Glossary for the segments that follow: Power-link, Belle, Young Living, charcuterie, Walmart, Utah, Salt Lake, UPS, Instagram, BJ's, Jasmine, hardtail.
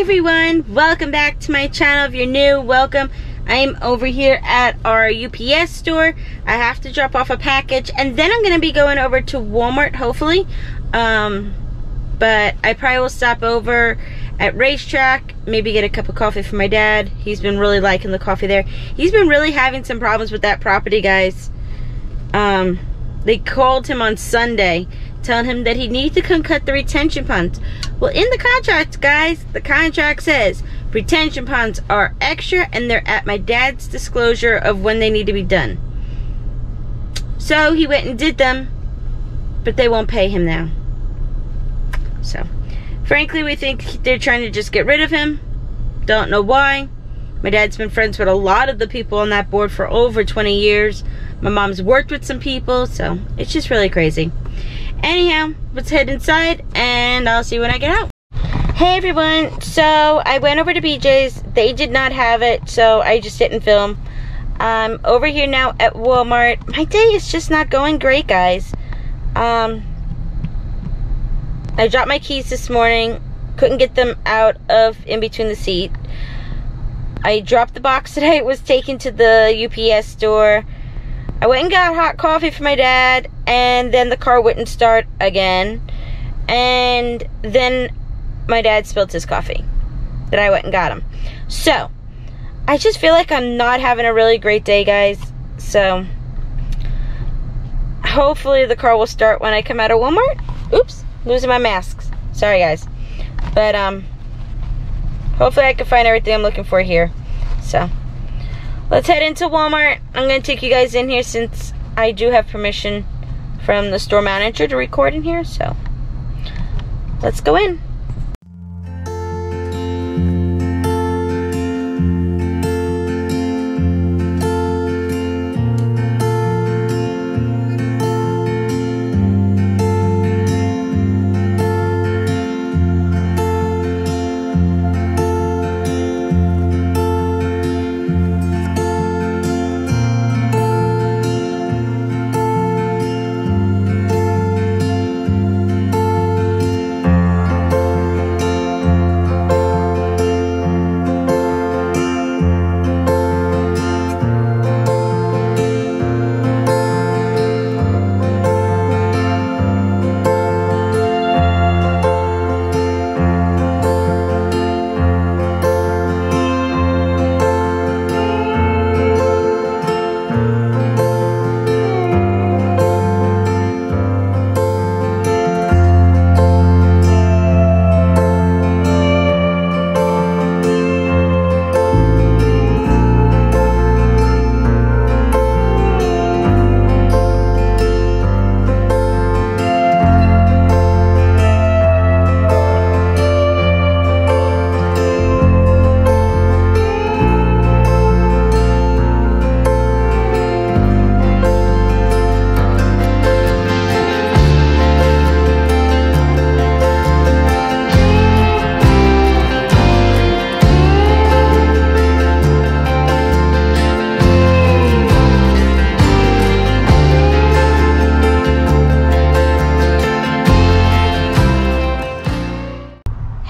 Hi everyone, welcome back to my channel. If you're new, welcome. I'm over here at our UPS store. I have to drop off a package and then I'm gonna be going over to Walmart, hopefully. But I probably will stop over at Racetrack, maybe get a cup of coffee for my dad. He's been really liking the coffee there. He's been really having some problems with that property, guys. They called him on Sunday telling him that he needs to come cut the retention ponds. Well, in the contract, guys, the contract says retention ponds are extra and they're at my dad's disclosure of when they need to be done. So he went and did them, but they won't pay him now. So, frankly, we think they're trying to just get rid of him. Don't know why. My dad's been friends with a lot of the people on that board for over 20 years. My mom's worked with some people, so it's just really crazy. Anyhow, let's head inside and I'll see you when I get out. Hey everyone, so I went over to BJ's. They did not have it, so I just didn't film. I'm over here now at Walmart. My day is just not going great, guys. I dropped my keys this morning. Couldn't get them out of in between the seat. I dropped the box today. It was taken to the UPS store. I went and got hot coffee for my dad, and then the car wouldn't start again, and then my dad spilled his coffee that I went and got him. So I just feel like I'm not having a really great day, guys. So hopefully the car will start when I come out of Walmart. Oops, losing my masks, sorry guys. But hopefully I can find everything I'm looking for here. So let's head into Walmart. I'm gonna take you guys in here since I do have permission from the store manager to record in here, so let's go in.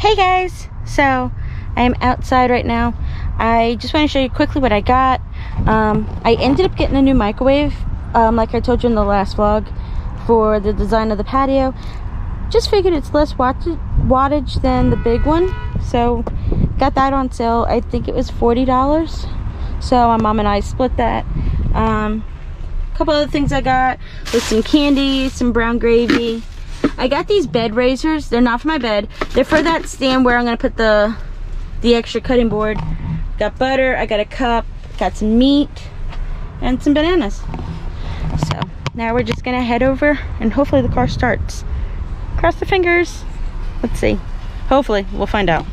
Hey guys, so I'm outside right now. I just want to show you quickly what I got. I ended up getting a new microwave, like I told you in the last vlog, for the design of the patio. Just figured it's less wattage than the big one, so got that on sale. I think it was $40, so my mom and I split that. A couple other things I got was some candy, some brown gravy. I got these bed razors. They're not for my bed. They're for that stand where I'm gonna put the extra cutting board. Got butter, I got a cup, got some meat, and some bananas. So, now we're just gonna head over and hopefully the car starts. Cross the fingers. Let's see. Hopefully, we'll find out.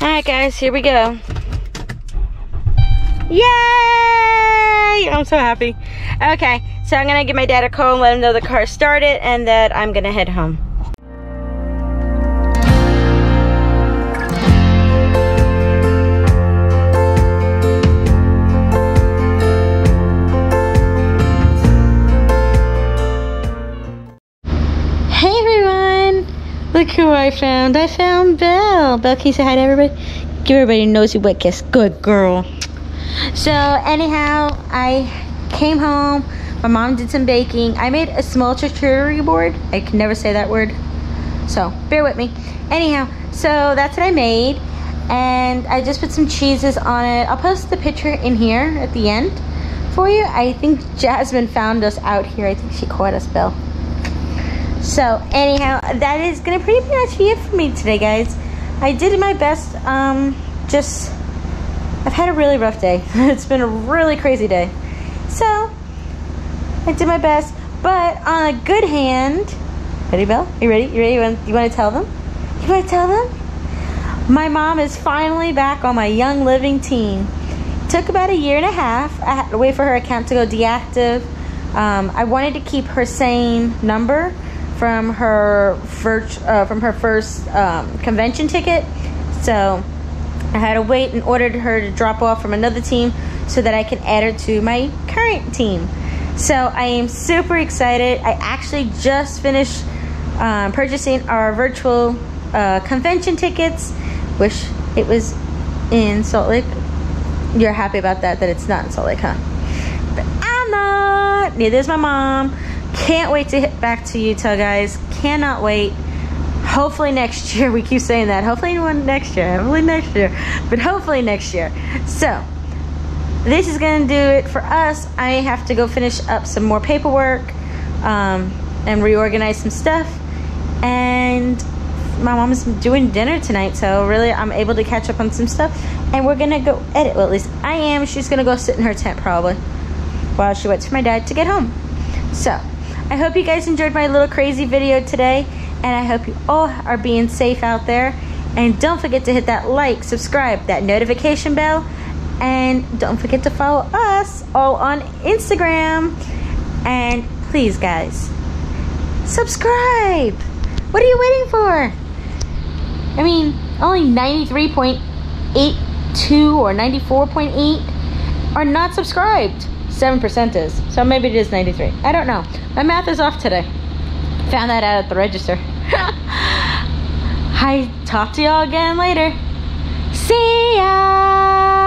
Alright guys, here we go. Yay! I'm so happy. Okay. So I'm gonna give my dad a call and let him know the car started and that I'm gonna head home. Hey everyone! Look who I found. I found Belle. Belle, can you say hi to everybody? Give everybody a nosy wet kiss. Good girl. So anyhow, I came home. My mom did some baking. I made a small charcuterie board. I can never say that word, so bear with me. Anyhow, so that's what I made. And I just put some cheeses on it. I'll post the picture in here at the end for you. I think Jasmine found us out here. I think she caught us, Belle. So anyhow, that is gonna pretty much be it for me today, guys. I did my best. I've had a really rough day. It's been a really crazy day. So I did my best, but on a good hand. Ready, Belle? You ready? You ready? You want to tell them? You want to tell them? My mom is finally back on my Young Living team. It took about a year and a half. I had to wait for her account to go deactive. I wanted to keep her same number from her first convention ticket, so I had to wait and ordered her to drop off from another team so that I can add her to my current team. So I am super excited. I actually just finished purchasing our virtual convention tickets. Wish it was in Salt Lake. You're happy about that, that it's not in Salt Lake, huh? But I'm not. Neither is my mom. Can't wait to hit back to Utah, guys. Cannot wait. Hopefully next year. We keep saying that. Hopefully next year. Hopefully next year. But hopefully next year. So this is going to do it for us. I have to go finish up some more paperwork and reorganize some stuff. And my mom is doing dinner tonight, so really I'm able to catch up on some stuff. And we're going to go edit. Well, at least I am. She's going to go sit in her tent probably while she waits for my dad to get home. So I hope you guys enjoyed my little crazy video today. And I hope you all are being safe out there. And don't forget to hit that like, subscribe, that notification bell. And don't forget to follow us all on Instagram. And please, guys, subscribe. What are you waiting for? I mean, only 93.82 or 94.8 are not subscribed. 7% is. So maybe it is 93. I don't know. My math is off today. Found that out at the register. I talk to y'all again later. See ya!